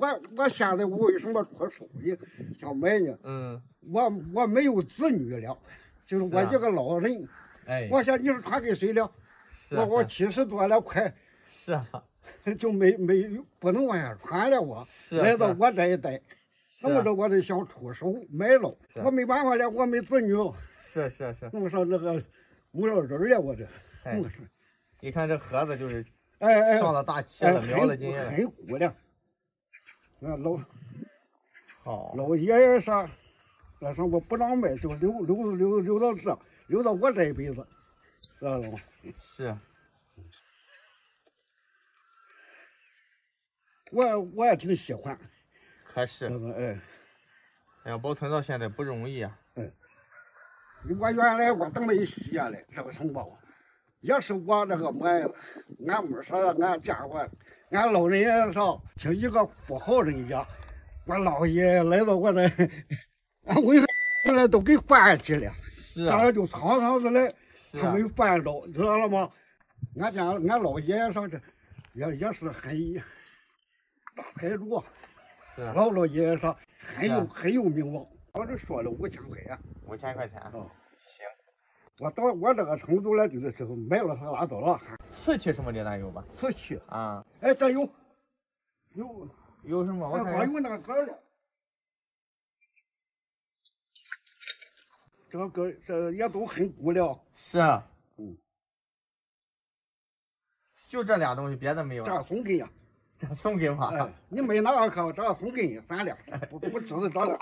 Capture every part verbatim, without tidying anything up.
我我现在我为什么出手艺小梅呢？嗯，我我没有子女了，就是我这个老人。哎，我想你是传给谁了？是，我我七十多了，快。是啊。就没没不能往下传了，我。是。来到我这一代，那么着我得想出手买了，我没办法了，我没子女。是是是。弄上那个木料人了，我这。哎。你看这盒子就是，哎哎，上了大气了，瞄了金了，很鼓亮。 那老，好老爷爷啥，那啥我不让卖，就留留留留到这，留到我这一辈子，知道吗？是。我我也挺喜欢。可是。哎。哎呀，保存到现在不容易啊。嗯。我原来我这么一下来，这个城堡，也是我那个买，俺母说俺家我。 俺老人家上，请一个富豪人家，我老爷来到我这，俺我现在都给饭吃了，是啊，当然就常常的来，他没饭着，知道了吗？俺家俺老爷爷上这，也也是很大财主，是啊，老老爷爷上很有很有名望，我这说了五千块钱，五千块钱啊，行，我到我这个成都来就是这个买了他拉倒了。 瓷器什么的咱有吧？瓷器啊，哎，咱有，有有什么？我看有那个格的，这个格这也都很古料。是啊，嗯，就这俩东西，别的没有。这送给呀，这送给我。哎，你没拿个可，这送给你，咱俩不不只是咱俩。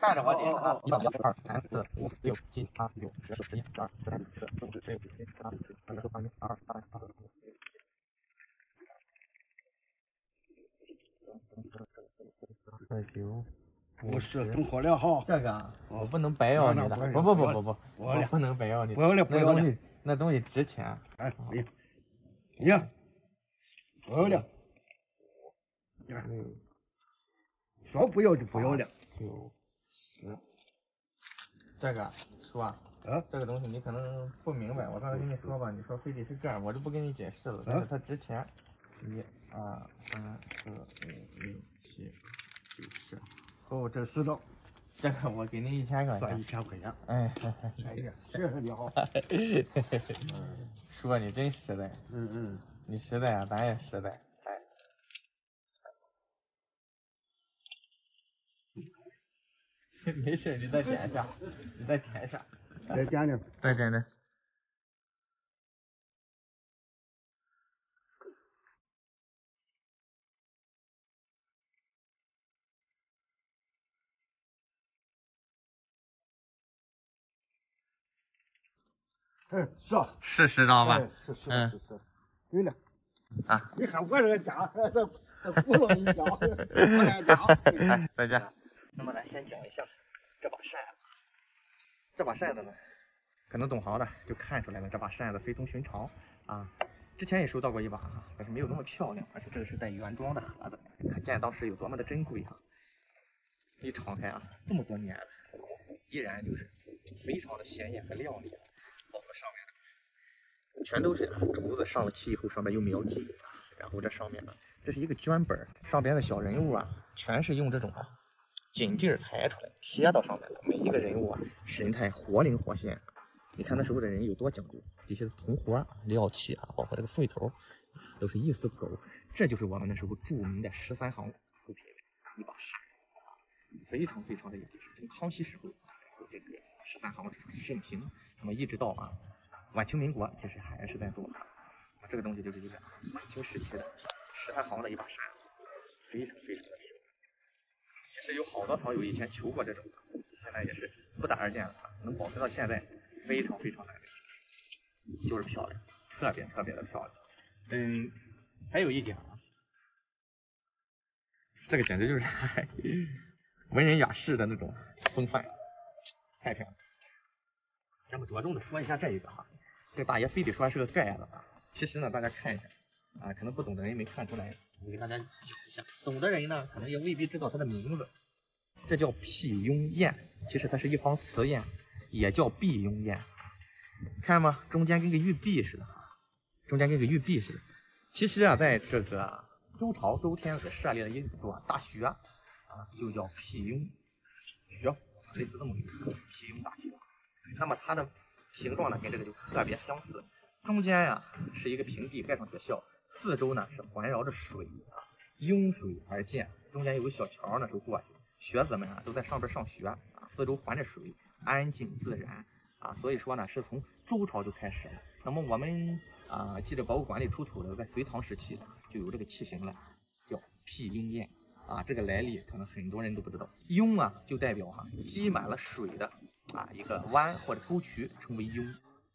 看着我脸啊！一二三四五六七八九十十一十二十三十四十五十六十七八九十十一十二。 不是，整好了哈。这个我不能白要你的，不不不不不，我不能白要你。不要了，不要了，那东西值钱。哎，你，你，不要了。说不要就不要了。九十，这个是吧？ 啊，这个东西你可能不明白，我刚才跟你说吧，你说非得是这样，我就不跟你解释了。但是它值钱，一、二、三、四、五、六、七、九、十。哦，这知道。这个我给您一千块钱。算一千块钱。哎，哎呀，谢谢你好。说你真实在。嗯嗯。你实在啊，咱也实在。哎。没事，你再点一下，你再点一下。 再加点，再加点。嗯，是啊，是适当吧？是是是是，对了。啊！你看我这个家，这这轱辘一家，我俩家。来，再见。那么咱先讲一下这把扇子。 这把扇子呢，可能懂行的就看出来了，这把扇子非同寻常啊！之前也收到过一把啊，但是没有那么漂亮，而且这个是带原装的盒子，可见当时有多么的珍贵啊！一敞开啊，这么多年了，依然就是非常的鲜艳和亮丽，包括上面全都是竹子上了漆以后，上面有描记，然后这上面呢，这是一个绢本，上边的小人物啊，全是用这种啊。 紧地儿裁出来，贴到上面的每一个人物啊，神态活灵活现。你看那时候的人有多讲究，这些铜活、料器啊，包括这个穗头，都是一丝不苟。这就是我们那时候著名的十三行出品的一把扇，非常非常的有意思。从康熙时候，这个十三行盛行，那么一直到啊晚清民国，其实还是在做。这个东西就是一个晚清时期的十三行的一把扇，非常非常的。 其实有好多草友以前求过这种，现在也是不打而见了，能保存到现在非常非常难得，就是漂亮，特别特别的漂亮。嗯，还有一点啊，这个简直就是文人雅士的那种风范，太漂亮。咱们着重的说一下这一个哈，这大爷非得说是个盖子，其实呢，大家看一下啊，可能不懂的人没看出来。 我给大家讲一下，懂的人呢，可能也未必知道它的名字。这叫辟雍砚，其实它是一方瓷砚，也叫辟雍砚。看嘛，中间跟个玉璧似的，中间跟个玉璧似的。其实啊，在这个周朝周天子设立的一所大学啊，就叫辟雍学府，类似这么一个辟雍大学。那么它的形状呢，跟这个就特别相似。中间呀、啊、是一个平地盖上学校，四周呢是环绕着水啊，拥水而建，中间有个小桥呢就过去，学子们啊都在上边上学啊，四周环着水，安静自然啊。所以说呢，是从周朝就开始了。那么我们啊、呃、记得博物馆里出土的，在隋唐时期就有这个器型了，叫辟雍砚啊。这个来历可能很多人都不知道，雍啊就代表哈、啊、积满了水的啊一个湾或者沟渠，称为雍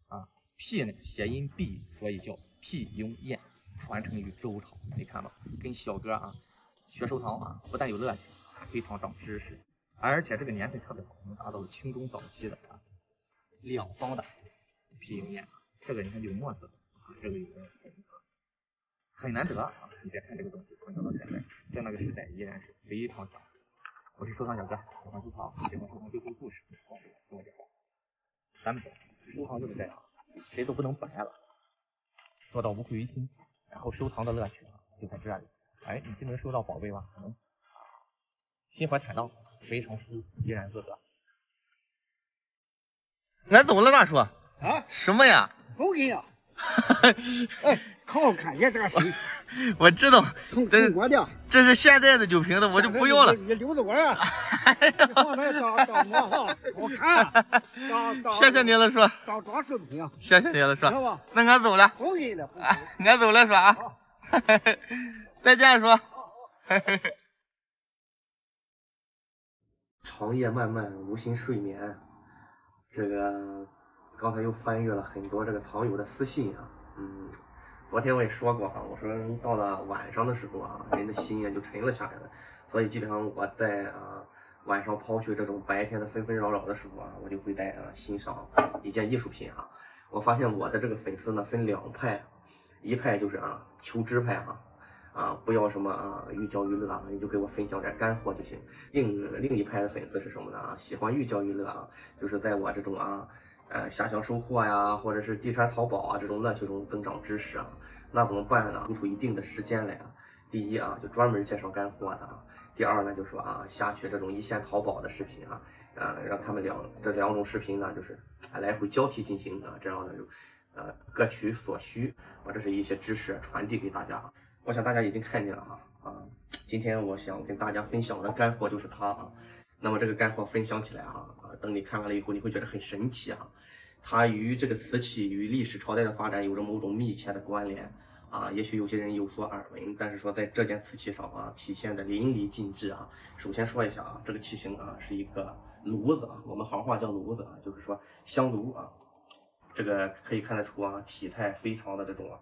啊。辟呢谐音辟，所以叫辟雍砚，传承于周朝。你看吧，跟小哥啊学收藏啊，不但有乐趣，还非常长知识，而且这个年份特别好，我们达到了清中早期的啊两方的辟雍砚。这个你看有墨子，这个有个孔子，很难得啊！你别看这个东西传承到现在，在那个时代依然是非常强。我是收藏小哥，喜欢收藏，喜欢收藏背后故事，关注我，跟我讲话。咱们走，收藏就是这样。谁都不能白了，做到无愧于心，然后收藏的乐趣啊就在这里。哎，你就能收到宝贝吗？可能心怀坦荡，非常舒服，怡然自得。俺走了，大叔啊，什么呀？狗给呀！哎，靠！看见这个谁？我知道，中国的，这是现代的酒瓶子，我就不要了。你留着我啊！你放那当当模好看，当当。谢谢您了，说。当装饰品啊！谢谢您了，说。那俺走了。不给了，俺走了，说啊。再见，说。长夜漫漫，无心睡眠，这个。刚才又翻阅了很多这个藏友的私信啊，嗯，昨天我也说过啊，我说到了晚上的时候啊，人的心也就沉了下来了，所以基本上我在啊晚上抛去这种白天的纷纷扰扰的时候啊，我就会在啊欣赏一件艺术品啊。我发现我的这个粉丝呢分两派，一派就是啊求知派啊，啊不要什么啊寓教于乐啊，你就给我分享点干货就行。另另一派的粉丝是什么呢啊？喜欢寓教于乐啊，就是在我这种啊。呃，下乡收获呀，或者是地产淘宝啊这种乐趣中增长知识啊，那怎么办呢？抽出一定的时间来啊，第一啊，就专门介绍干货的啊；第二呢，就说啊，下学这种一线淘宝的视频啊，呃，让他们两这两种视频呢，就是来回交替进行啊，这样呢就呃各取所需啊，这是一些知识传递给大家。我想大家已经看见了啊啊，今天我想跟大家分享的干货就是它啊。那么这个干货分享起来啊，等你看完了以后，你会觉得很神奇啊。它与这个瓷器与历史朝代的发展有着某种密切的关联啊。也许有些人有所耳闻，但是说在这件瓷器上啊，体现的淋漓尽致啊。首先说一下啊，这个器型啊是一个炉子啊，我们行话叫炉子啊，就是说香炉啊。这个可以看得出啊，体态非常的这种啊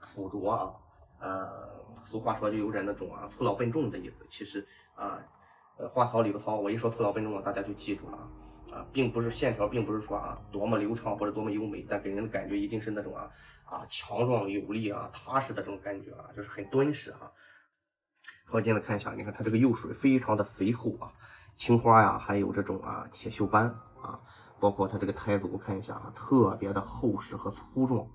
朴拙啊，呃，俗话说就有点那种啊粗老笨重的意思。其实啊。呃，话糙理不糙，我一说粗老笨重啊，大家就记住了啊啊，并不是线条，并不是说啊多么流畅或者多么优美，但给人的感觉一定是那种啊啊强壮有力啊踏实的这种感觉啊，就是很敦实啊。靠近了看一下，你看它这个釉水非常的肥厚啊，青花呀、啊，还有这种啊铁锈斑啊，包括它这个胎组，看一下啊，特别的厚实和粗壮。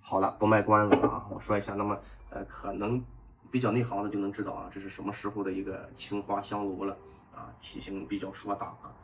好了，不卖关子了啊，我说一下，那么呃可能。比较内行的就能知道啊，这是什么时候的一个青花香炉了啊，体型比较硕大啊，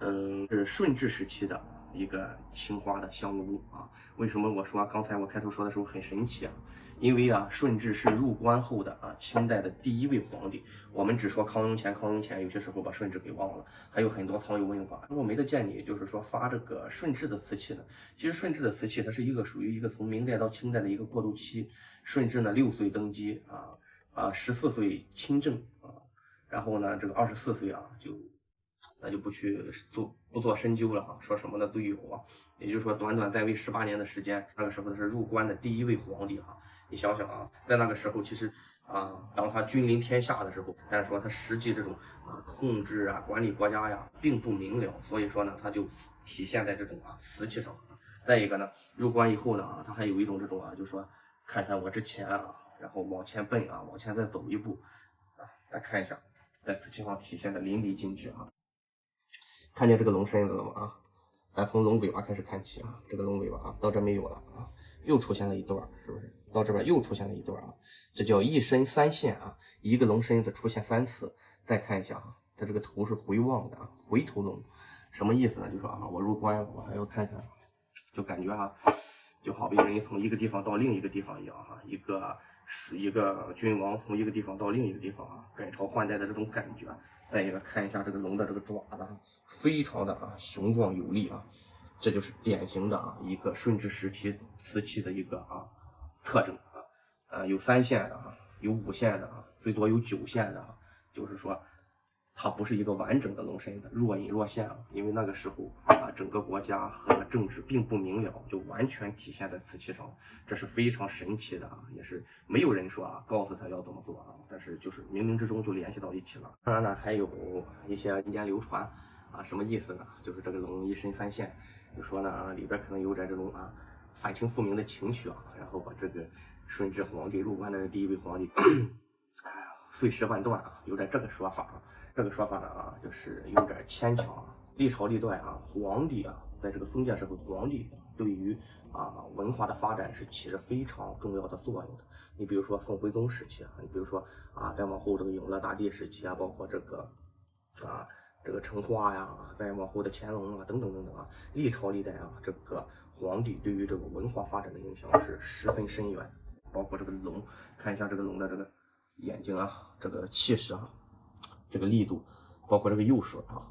嗯，是顺治时期的一个青花的香炉啊。为什么我说刚才我开头说的时候很神奇啊？因为啊，顺治是入关后的啊，清代的第一位皇帝。我们只说康雍乾，康雍乾有些时候把顺治给忘了，还有很多藏友问法，我没得建议，就是说发这个顺治的瓷器呢。其实顺治的瓷器它是一个属于一个从明代到清代的一个过渡期。顺治呢六岁登基啊。啊，十四岁亲政啊，然后呢，这个二十四岁啊，就那就不去做不做深究了啊，说什么的都有啊。也就是说，短短在位十八年的时间，那个时候是入关的第一位皇帝啊。你想想啊，在那个时候，其实啊，当他君临天下的时候，但是说他实际这种啊控制啊、管理国家呀，并不明了，所以说呢，他就体现在这种啊瓷器上。再一个呢，入关以后呢啊，他还有一种这种啊，就是说看看我之前啊。然后往前奔啊，往前再走一步啊，来看一下，在瓷器上体现的淋漓尽致啊。看见这个龙身子了吗？啊，咱从龙尾巴开始看起啊，这个龙尾巴啊，到这没有了啊，又出现了一段，是不是？到这边又出现了一对啊，这叫一身三线啊，一个龙身子出现三次。再看一下啊，它这个头是回望的啊，回头龙，什么意思呢？就说啊，我入关我还要看看，就感觉啊，就好比人从一个地方到另一个地方一样哈、啊，一个是一个君王从一个地方到另一个地方啊，改朝换代的这种感觉。再一个看一下这个龙的这个爪子，非常的啊雄壮有力啊。 这就是典型的啊一个顺治时期时期的一个啊特征啊，呃有三线的啊，有五线的啊，最多有九线的啊，就是说它不是一个完整的龙身子，若隐若现啊，因为那个时候啊整个国家和政治并不明了，就完全体现在瓷器上，这是非常神奇的啊，也是没有人说啊告诉他要怎么做啊，但是就是冥冥之中就联系到一起了。当然呢，还有一些民间流传啊，什么意思呢？就是这个龙一身三线。 就说呢啊，里边可能有点这种啊反清复明的情绪啊，然后把这个顺治皇帝入关的第一位皇帝，哎呀碎尸万段啊，有点这个说法啊，这个说法呢啊，就是有点牵强啊。历朝历代啊，皇帝啊，在这个封建社会，皇帝对于啊文化的发展是起着非常重要的作用的。你比如说宋徽宗时期啊，你比如说啊再往后这个永乐大帝时期啊，包括这个啊。 这个成化呀，再往后的乾隆啊，等等等等啊，历朝历代啊，这个皇帝对于这个文化发展的影响是十分深远。包括这个龙，看一下这个龙的这个眼睛啊，这个气势啊，这个力度，包括这个右手啊，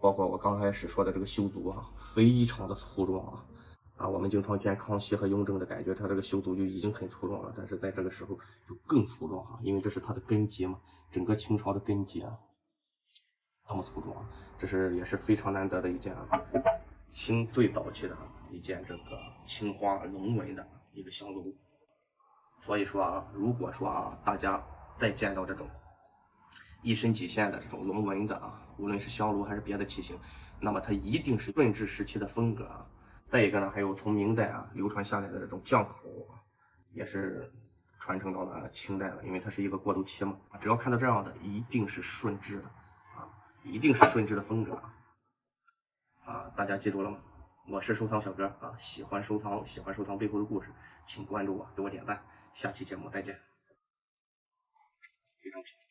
包括我刚开始说的这个修足啊，非常的粗壮啊。啊，我们经常见康熙和雍正的感觉，他这个修足就已经很粗壮了，但是在这个时候就更粗壮啊，因为这是他的根基嘛，整个清朝的根基啊。 那么粗壮，这是也是非常难得的一件啊，清最早期的一件这个青花龙纹的一个香炉。所以说啊，如果说啊，大家再见到这种一身几线的这种龙纹的啊，无论是香炉还是别的器型，那么它一定是顺治时期的风格啊。再一个呢，还有从明代啊流传下来的这种匠口，也是。 传承到了清代了，因为它是一个过渡期嘛。只要看到这样的，一定是顺治的啊，一定是顺治的风格啊。啊，大家记住了吗？我是收藏小哥啊，喜欢收藏，喜欢收藏背后的故事，请关注我，给我点赞，下期节目再见。非常平。